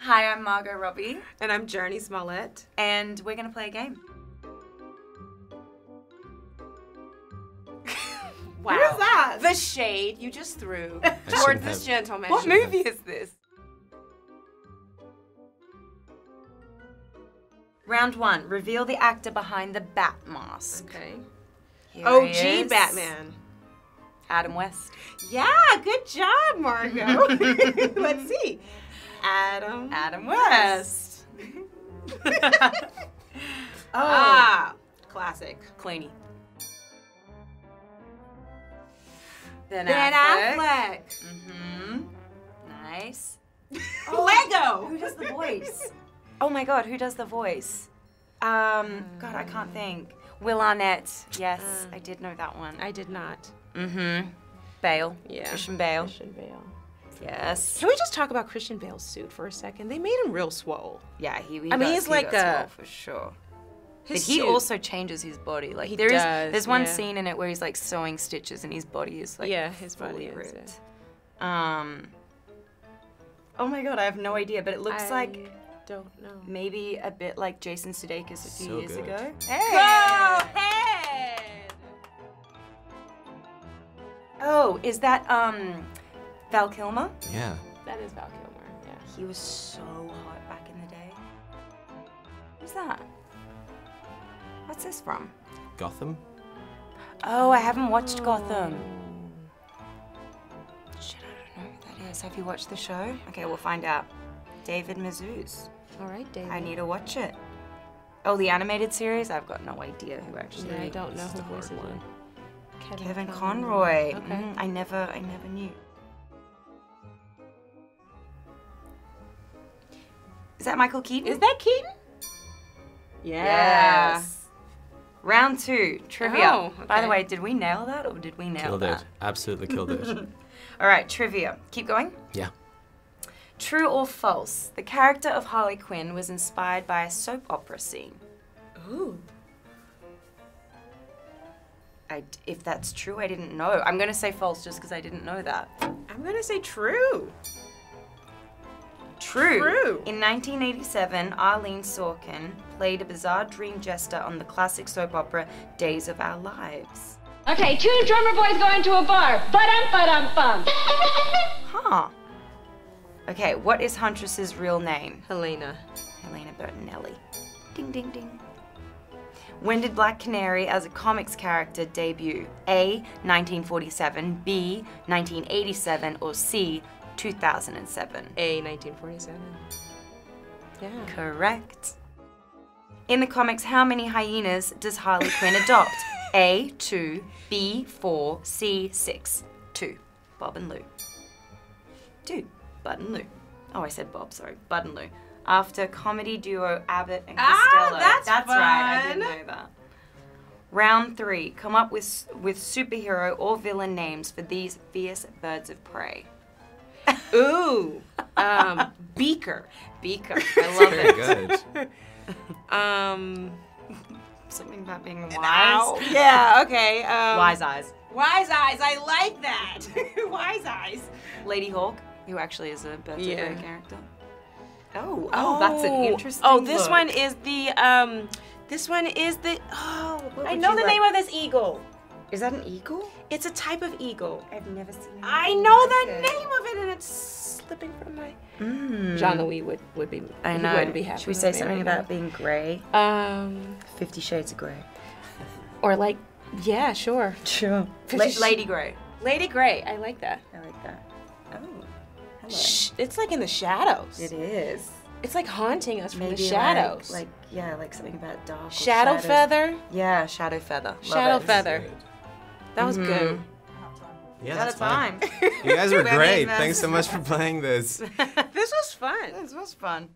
Hi, I'm Margot Robbie. And I'm Jurnee Smollett. And we're gonna play a game. Wow. What is that? The shade you just threw towards this gentleman. What movie is this? Round one, reveal the actor behind the bat mask. Okay. Here OG Batman. Adam West. Yeah, good job, Margot. Let's see. Adam West. Classic. Clooney. Ben Affleck. Mm-hmm. Nice. Oh, Lego! Who does the voice? Oh my god, who does the voice? God, I can't think. Will Arnett. Yes, I did know that one. I did not. Mm-hmm. Bale. Yeah. Christian Bale. Christian Bale. Yes. Can we just talk about Christian Bale's suit for a second? They made him real swole. Yeah, he's like a swole for sure. But he also changes his body. Like there's one scene in it where he's like sewing stitches and his body is like fully ripped. Yeah. Oh my god, I have no idea, but it looks like don't know. Maybe a bit like Jason Sudeikis a few years ago. Hey. Go ahead. Oh, is that Val Kilmer? Yeah. That is Val Kilmer, yeah. He was so hot back in the day. Who's that? What's this from? Gotham? Oh, I haven't watched Gotham. Shit, I don't know who that is. Have you watched the show? Okay, we'll find out. David Mazuz. All right, David. I need to watch it. Oh, the animated series? I've got no idea who actually is. Yeah, I don't know who was in it. Kevin Conroy. Okay. I never knew. Is that Michael Keaton? Is that Keaton? Yes. Round two, trivia. Oh, okay. By the way, did we nail that or did we nail that? Killed it. Absolutely killed it. All right, trivia. Keep going? Yeah. True or false, the character of Harley Quinn was inspired by a soap opera scene. Ooh. If that's true, I didn't know. I'm going to say false just because I didn't know that. I'm going to say true. True. In 1987, Arlene Sorkin played a bizarre dream jester on the classic soap opera Days of Our Lives. Okay, two drummer boys go into a bar. Ba-dum, ba-dum, bum. Huh. Okay, what is Huntress's real name? Helena. Helena Bertinelli. Ding, ding, ding. When did Black Canary as a comics character debut? A, 1947, B, 1987, or C, 2007. A, 1947. Yeah. Correct. In the comics, how many hyenas does Harley Quinn adopt? A, 2, B, 4, C, 6. 2. Bob and Lou. 2. Bud and Lou. Oh, I said Bob, sorry. Bud and Lou. After comedy duo Abbott and Costello. Ah, that's right. I didn't know that. Round three. Come up with superhero or villain names for these fierce birds of prey. Ooh, Beaker. I love it. Very good. Something about being wise. Owl. Yeah. Okay. Wise eyes. I like that. Wise eyes. Lady Hawk, who actually is a bird of prey character. Oh, that's an interesting. Oh, this look. One is the. This one is the. Oh, I know the name of this eagle. Is that an eagle? It's a type of eagle. I've never seen. I know the name of it, and it's slipping from my. John Louis would be. I know. Would be happy. Should we say something about being gray? 50 Shades of Gray. Or like, yeah, sure. Sure. Lady Gray. Lady Gray. I like that. I like that. Oh. It's like in the shadows. It is. It's like haunting us from the shadows. Like something about dark. Shadow feather. Yeah, shadow feather. Shadow feather. That was good. Yeah, that's fine. You guys were great. Thanks so much for playing this. This was fun. This was fun.